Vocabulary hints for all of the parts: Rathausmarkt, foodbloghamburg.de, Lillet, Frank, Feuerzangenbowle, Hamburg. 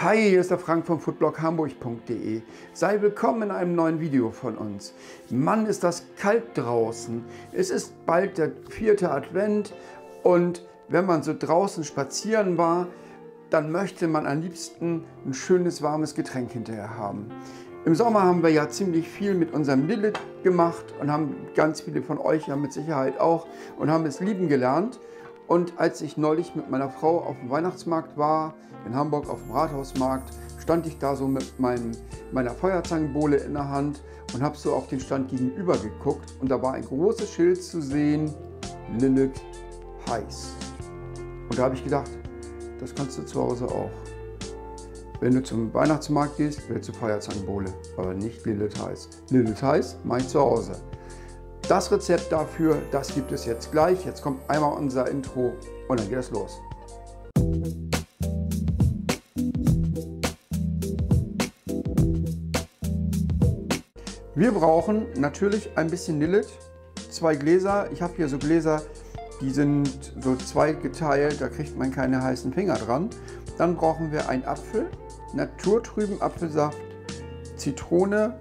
Hi, hier ist der Frank vom foodbloghamburg.de. Sei willkommen in einem neuen Video von uns. Mann, ist das kalt draußen. Es ist bald der 4. Advent und wenn man so draußen spazieren war, dann möchte man am liebsten ein schönes warmes Getränk hinterher haben. Im Sommer haben wir ja ziemlich viel mit unserem Lillet gemacht und haben ganz viele von euch ja mit Sicherheit auch und haben es lieben gelernt. Und als ich neulich mit meiner Frau auf dem Weihnachtsmarkt war, in Hamburg auf dem Rathausmarkt, stand ich da so mit meiner Feuerzangenbowle in der Hand und habe so auf den Stand gegenüber geguckt. Und da war ein großes Schild zu sehen, Lillet heiß. Und da habe ich gedacht, das kannst du zu Hause auch. Wenn du zum Weihnachtsmarkt gehst, willst du Feuerzangenbowle, aber nicht Lillet heiß. Lillet heiß mache ich zu Hause. Das Rezept dafür, das gibt es jetzt gleich. Jetzt kommt einmal unser Intro und dann geht es los. Wir brauchen natürlich ein bisschen Lillet, 2 Gläser. Ich habe hier so Gläser, die sind so zweigeteilt, da kriegt man keine heißen Finger dran. Dann brauchen wir einen Apfel, naturtrüben Apfelsaft, Zitrone,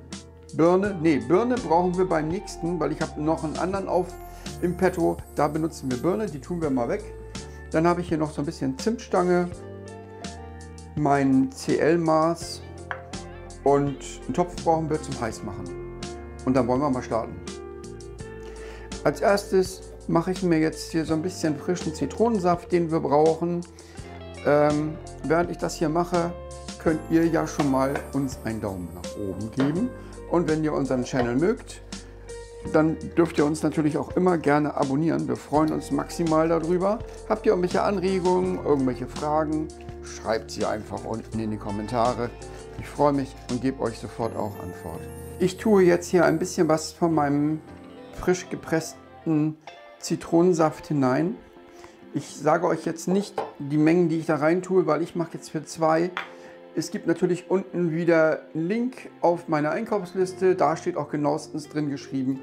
Birne, Birne brauchen wir beim nächsten, weil ich habe noch einen anderen im Petto, da benutzen wir Birne, die tun wir mal weg. Dann habe ich hier noch so ein bisschen Zimtstange, mein CL-Maß und einen Topf brauchen wir zum Heißmachen. Und dann wollen wir mal starten. Als erstes mache ich mir jetzt hier so ein bisschen frischen Zitronensaft, den wir brauchen. Während ich das hier mache, könnt ihr ja schon mal uns einen Daumen nach oben geben. Und wenn ihr unseren Channel mögt, dann dürft ihr uns natürlich auch immer gerne abonnieren. Wir freuen uns maximal darüber. Habt ihr irgendwelche Anregungen, irgendwelche Fragen, schreibt sie einfach unten in die Kommentare. Ich freue mich und gebe euch sofort auch Antwort. Ich tue jetzt hier ein bisschen was von meinem frisch gepressten Zitronensaft hinein. Ich sage euch jetzt nicht die Mengen, die ich da rein tue, weil ich mache jetzt für 2. Es gibt natürlich unten wieder einen Link auf meiner Einkaufsliste. Da steht auch genauestens drin geschrieben,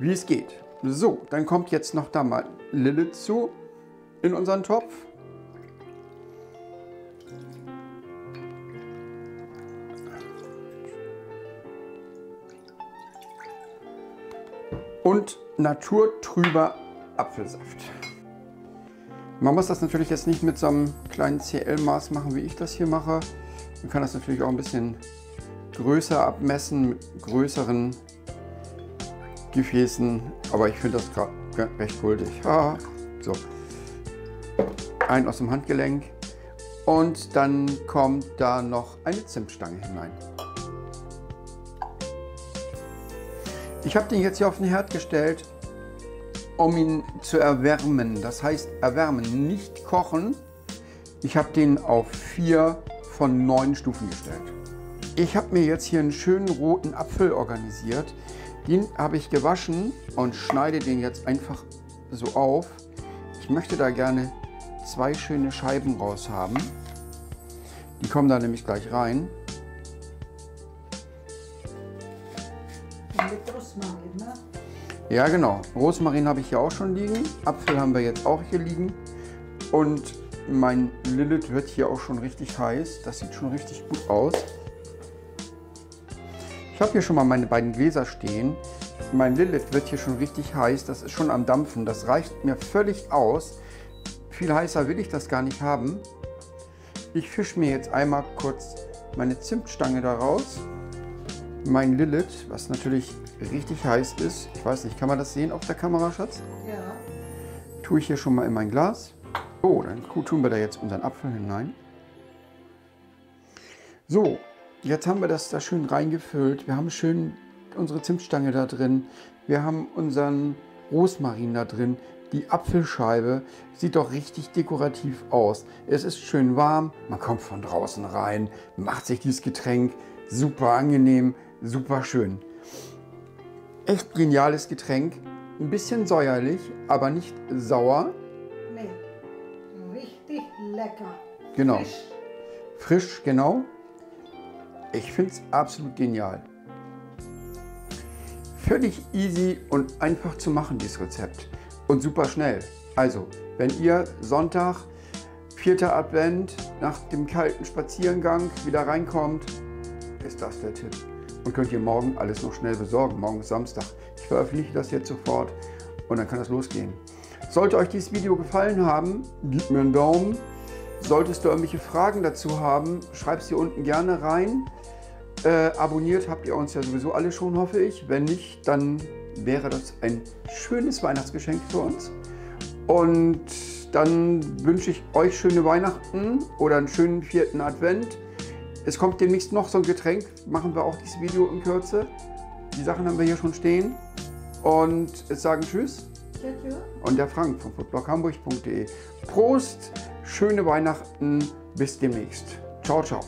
wie es geht. So, dann kommt jetzt noch da mal Lillet zu in unseren Topf. Und naturtrüber Apfelsaft. Man muss das natürlich jetzt nicht mit so einem kleinen CL-Maß machen, wie ich das hier mache. Man kann das natürlich auch ein bisschen größer abmessen, mit größeren Gefäßen, aber ich finde das gerade recht gültig. Ah, so, ein aus dem Handgelenk und dann kommt da noch eine Zimtstange hinein. Ich habe den jetzt hier auf den Herd gestellt, um ihn zu erwärmen. Das heißt erwärmen, nicht kochen. Ich habe den auf 4 von 9 Stufen gestellt. Ich habe mir jetzt hier einen schönen roten Apfel organisiert. Den habe ich gewaschen und schneide den jetzt einfach so auf. Ich möchte da gerne 2 schöne Scheiben raus haben. Die kommen da nämlich gleich rein. Mit Rosmarin, ne? Ja genau, Rosmarin habe ich hier auch schon liegen. Apfel haben wir jetzt auch hier liegen. Und mein Lillet wird hier auch schon richtig heiß. Das sieht schon richtig gut aus. Ich habe hier schon mal meine beiden Gläser stehen. Mein Lillet wird hier schon richtig heiß. Das ist schon am Dampfen. Das reicht mir völlig aus. Viel heißer will ich das gar nicht haben. Ich fische mir jetzt einmal kurz meine Zimtstange daraus. Mein Lillet, was natürlich richtig heiß ist. Ich weiß nicht, kann man das sehen auf der Kamera, Schatz? Ja. Tue ich hier schon mal in mein Glas. So, dann tun wir da jetzt unseren Apfel hinein. So, jetzt haben wir das da schön reingefüllt. Wir haben schön unsere Zimtstange da drin. Wir haben unseren Rosmarin da drin. Die Apfelscheibe sieht doch richtig dekorativ aus. Es ist schön warm, man kommt von draußen rein, macht sich dieses Getränk. Super angenehm, super schön. Echt geniales Getränk. Ein bisschen säuerlich, aber nicht sauer. Lecker. Genau. Frisch, genau. Ich finde es absolut genial. Völlig easy und einfach zu machen, dieses Rezept. Und super schnell. Also, wenn ihr Sonntag Vierter Advent, nach dem kalten Spaziergang wieder reinkommt, ist das der Tipp. Und könnt ihr morgen alles noch schnell besorgen. Morgen ist Samstag. Ich veröffentliche das jetzt sofort und dann kann das losgehen. Sollte euch dieses Video gefallen haben, gebt mir einen Daumen. Solltest du irgendwelche Fragen dazu haben, schreib sie unten gerne rein. Abonniert habt ihr uns ja sowieso alle schon, hoffe ich. Wenn nicht, dann wäre das ein schönes Weihnachtsgeschenk für uns. Und dann wünsche ich euch schöne Weihnachten oder einen schönen vierten Advent. Es kommt demnächst noch so ein Getränk, machen wir auch dieses Video in Kürze. Die Sachen haben wir hier schon stehen. Und jetzt sagen Tschüss. Und der Frank von foodbloghamburg.de. Prost, schöne Weihnachten, bis demnächst. Ciao, ciao.